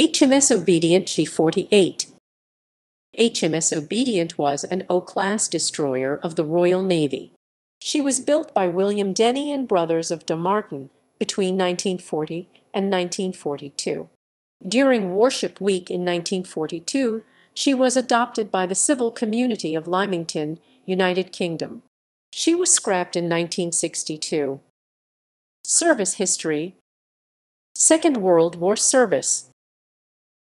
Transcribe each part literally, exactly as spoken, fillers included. H M S Obedient G forty-eight. H M S Obedient was an O-class destroyer of the Royal Navy. She was built by William Denny and Brothers of Dumbarton between nineteen forty and nineteen forty-two. During Warship Week in nineteen forty-two, she was adopted by the civil community of Lymington, United Kingdom. She was scrapped in nineteen sixty-two. Service history. Second World War service.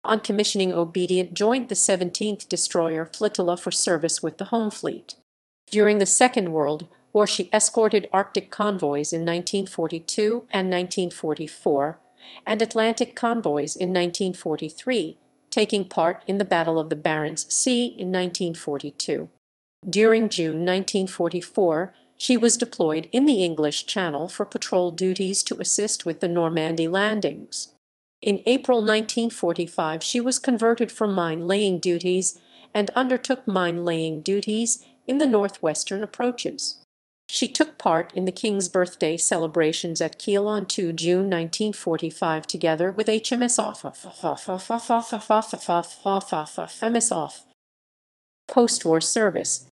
On commissioning, Obedient joined the seventeenth Destroyer Flotilla for service with the Home Fleet. During the Second World War, she escorted Arctic convoys in nineteen forty-two and nineteen forty-four, and Atlantic convoys in nineteen forty-three, taking part in the Battle of the Barents Sea in nineteen forty-two. During June nineteen forty-four, she was deployed in the English Channel for patrol duties to assist with the Normandy landings. In April nineteen forty-five, she was converted from mine-laying duties and undertook mine-laying duties in the northwestern approaches. She took part in the King's birthday celebrations at Kiel on the second of June nineteen forty-five together with H M S Offa. Post-war service.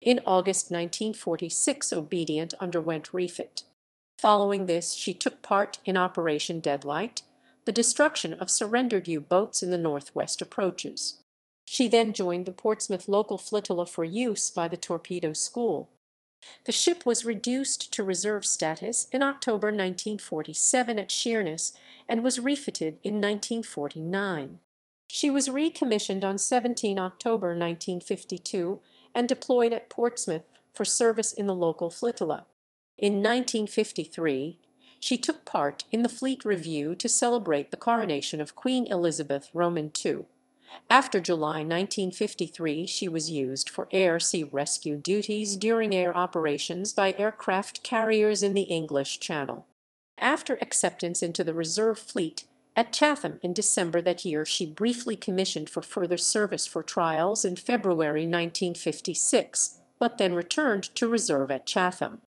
In August nineteen forty-six, Obedient underwent refit. Following this, she took part in Operation Deadlight, the destruction of surrendered U-boats in the northwest approaches. She then joined the Portsmouth local flotilla for use by the torpedo school. The ship was reduced to reserve status in October nineteen forty-seven at Sheerness and was refitted in nineteen forty-nine. She was recommissioned on the seventeenth of October nineteen fifty-two and deployed at Portsmouth for service in the local flotilla. In nineteen fifty-three, she took part in the Fleet Review to celebrate the coronation of Queen Elizabeth Roman the Second. After July nineteen fifty-three, she was used for air-sea rescue duties during air operations by aircraft carriers in the English Channel. After acceptance into the reserve fleet at Chatham in December that year, she briefly commissioned for further service for trials in February nineteen fifty-six, but then returned to reserve at Chatham.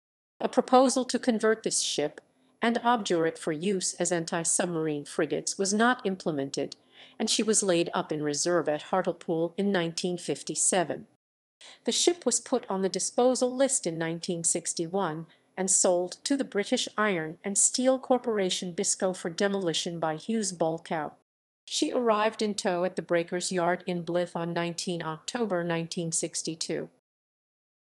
A proposal to convert this ship and obdure it for use as anti-submarine frigates was not implemented, and she was laid up in reserve at Hartlepool in nineteen fifty-seven. The ship was put on the disposal list in nineteen sixty-one and sold to the British Iron and Steel Corporation Bisco for demolition by Hughes Bolckow. She arrived in tow at the breaker's yard in Blyth on the nineteenth of October nineteen sixty-two.